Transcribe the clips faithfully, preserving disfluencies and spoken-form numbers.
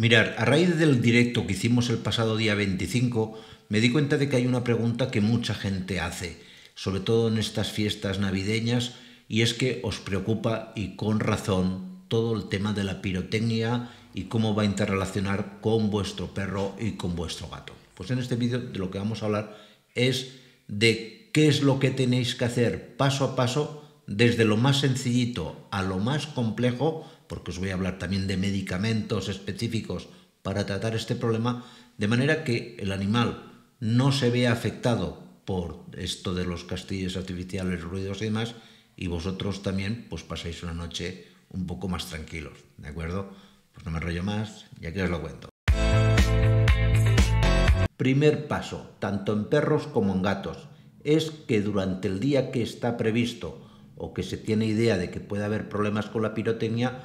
Mirad, a raíz del directo que hicimos el pasado día veinticinco, me di cuenta de que hay una pregunta que mucha gente hace, sobre todo en estas fiestas navideñas, y es que os preocupa, y con razón, todo el tema de la pirotecnia y cómo va a interrelacionar con vuestro perro y con vuestro gato. Pues en este vídeo de lo que vamos a hablar es de qué es lo que tenéis que hacer paso a paso, desde lo más sencillito a lo más complejo, porque os voy a hablar también de medicamentos específicos para tratar este problema, de manera que el animal no se vea afectado por esto de los castillos artificiales, ruidos y demás, y vosotros también pues pasáis una noche un poco más tranquilos, ¿de acuerdo? Pues no me enrollo más y aquí os lo cuento. Primer paso, tanto en perros como en gatos, es que durante el día que está previsto o que se tiene idea de que puede haber problemas con la pirotecnia,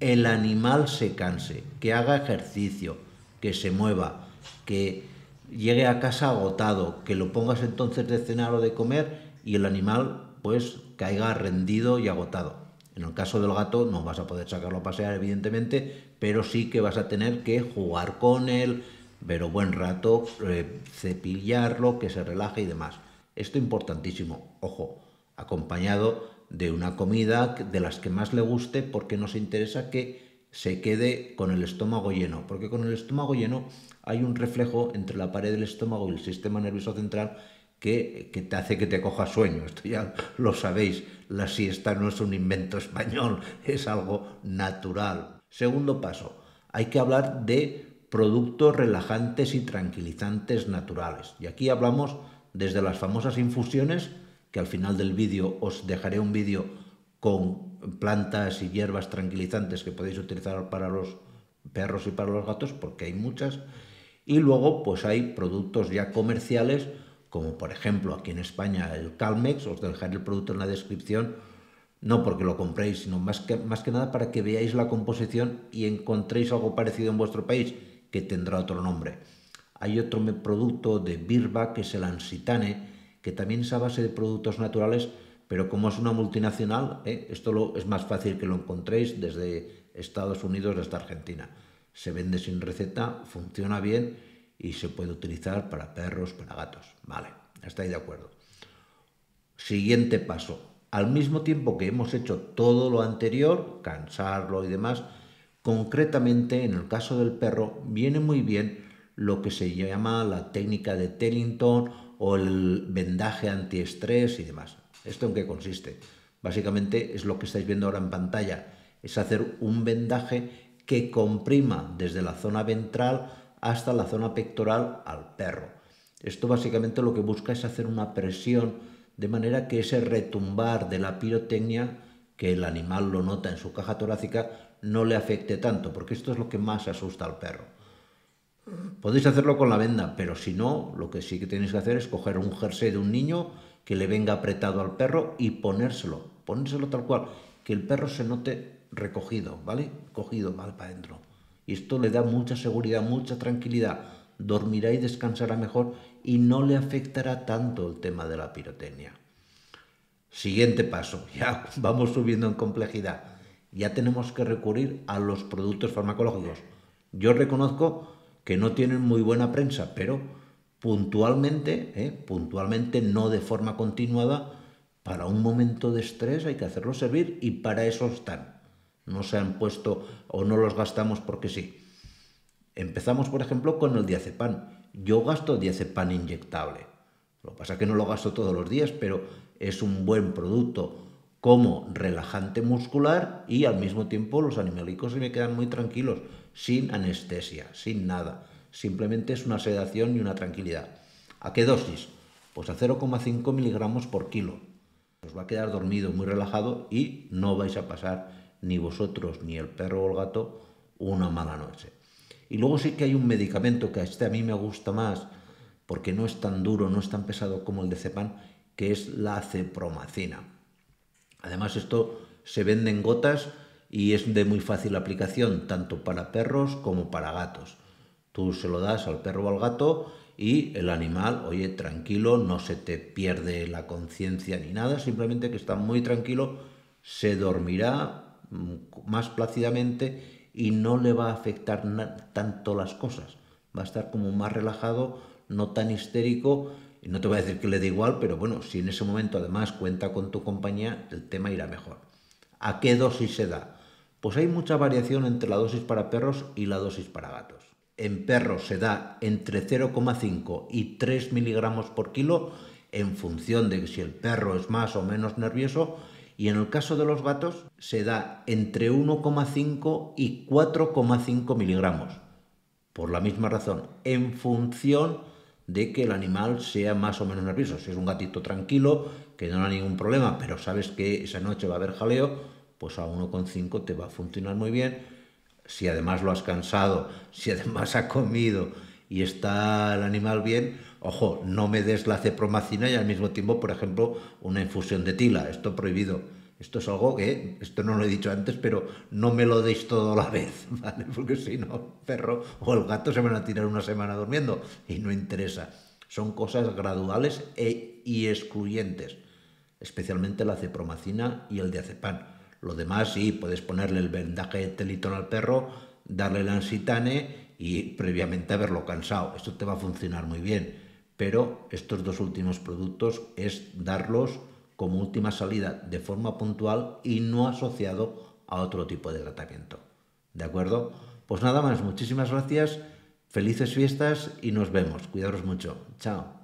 el animal se canse, que haga ejercicio, que se mueva, que llegue a casa agotado, que lo pongas entonces de cenar o de comer y el animal pues caiga rendido y agotado. En el caso del gato no vas a poder sacarlo a pasear, evidentemente, pero sí que vas a tener que jugar con él, pero buen rato, eh, cepillarlo, que se relaje y demás. Esto importantísimo, ojo, acompañado de una comida de las que más le guste, porque nos interesa que se quede con el estómago lleno, porque con el estómago lleno hay un reflejo entre la pared del estómago y el sistema nervioso central que, que te hace que te coja sueño. Esto ya lo sabéis, la siesta no es un invento español, es algo natural. Segundo paso, hay que hablar de productos relajantes y tranquilizantes naturales. Y aquí hablamos desde las famosas infusiones, que al final del vídeo os dejaré un vídeo con plantas y hierbas tranquilizantes que podéis utilizar para los perros y para los gatos, porque hay muchas. Y luego pues hay productos ya comerciales, como por ejemplo aquí en España el Calmex. Os dejaré el producto en la descripción, no porque lo compréis, sino más que, más que nada para que veáis la composición y encontréis algo parecido en vuestro país, que tendrá otro nombre. Hay otro producto de Birba, que es el Anxitane, que también es a base de productos naturales, pero como es una multinacional, ¿eh? esto lo, es más fácil que lo encontréis desde Estados Unidos hasta Argentina. Se vende sin receta, funciona bien y se puede utilizar para perros, para gatos. Vale, estáis de acuerdo. Siguiente paso. Al mismo tiempo que hemos hecho todo lo anterior, cansarlo y demás, concretamente en el caso del perro viene muy bien lo que se llama la técnica de Tellington, o el vendaje antiestrés y demás. ¿Esto en qué consiste? Básicamente es lo que estáis viendo ahora en pantalla. Es hacer un vendaje que comprima desde la zona ventral hasta la zona pectoral al perro. Esto básicamente lo que busca es hacer una presión, de manera que ese retumbar de la pirotecnia, que el animal lo nota en su caja torácica, no le afecte tanto, porque esto es lo que más asusta al perro. Podéis hacerlo con la venda, pero si no, lo que sí que tenéis que hacer es coger un jersey de un niño que le venga apretado al perro y ponérselo, ponérselo tal cual, que el perro se note recogido, ¿vale? Cogido, mal para adentro. Y esto le da mucha seguridad, mucha tranquilidad, dormirá y descansará mejor y no le afectará tanto el tema de la pirotecnia. Siguiente paso, ya vamos subiendo en complejidad. Ya tenemos que recurrir a los productos farmacológicos. Yo reconozco que no tienen muy buena prensa, pero puntualmente, ¿eh? puntualmente, no de forma continuada, para un momento de estrés hay que hacerlo servir y para eso están. No se han puesto o no los gastamos porque sí. Empezamos, por ejemplo, con el diazepam. Yo gasto diazepam inyectable. Lo que pasa es que no lo gasto todos los días, pero es un buen producto como relajante muscular y al mismo tiempo los animalicos se me quedan muy tranquilos, sin anestesia, sin nada. Simplemente es una sedación y una tranquilidad. ¿A qué dosis? Pues a cero coma cinco miligramos por kilo. Os va a quedar dormido, muy relajado y no vais a pasar ni vosotros ni el perro o el gato una mala noche. Y luego sí que hay un medicamento que a este a mí me gusta más, porque no es tan duro, no es tan pesado como el de Cepan, que es la acepromacina. Además, esto se vende en gotas y es de muy fácil aplicación, tanto para perros como para gatos. Tú se lo das al perro o al gato y el animal, oye, tranquilo, no se te pierde la conciencia ni nada, simplemente que está muy tranquilo, se dormirá más plácidamente y no le va a afectar tanto las cosas. Va a estar como más relajado, no tan histérico. Y no te voy a decir que le dé igual, pero bueno, si en ese momento además cuenta con tu compañía, el tema irá mejor. ¿A qué dosis se da? Pues hay mucha variación entre la dosis para perros y la dosis para gatos. En perros se da entre cero coma cinco y tres miligramos por kilo en función de si el perro es más o menos nervioso, y en el caso de los gatos se da entre uno coma cinco y cuatro coma cinco miligramos. Por la misma razón, en función de que el animal sea más o menos nervioso. Si es un gatito tranquilo, que no da ningún problema, pero sabes que esa noche va a haber jaleo, pues a uno coma cinco te va a funcionar muy bien. Si además lo has cansado, si además ha comido y está el animal bien, ojo, no me des la acepromacina y al mismo tiempo, por ejemplo, una infusión de tila. Esto prohibido. Esto es algo que, esto no lo he dicho antes, pero no me lo deis todo a la vez, ¿vale? Porque si no, el perro o el gato se van a tirar una semana durmiendo y no interesa. Son cosas graduales e, y excluyentes, especialmente la acepromacina y el diazepam. Lo demás sí, puedes ponerle el vendaje de Tellington al perro, darle el Anxitane y previamente haberlo cansado. Esto te va a funcionar muy bien, pero estos dos últimos productos es darlos como última salida de forma puntual y no asociado a otro tipo de tratamiento. ¿De acuerdo? Pues nada más, muchísimas gracias, felices fiestas y nos vemos. Cuidaros mucho. Chao.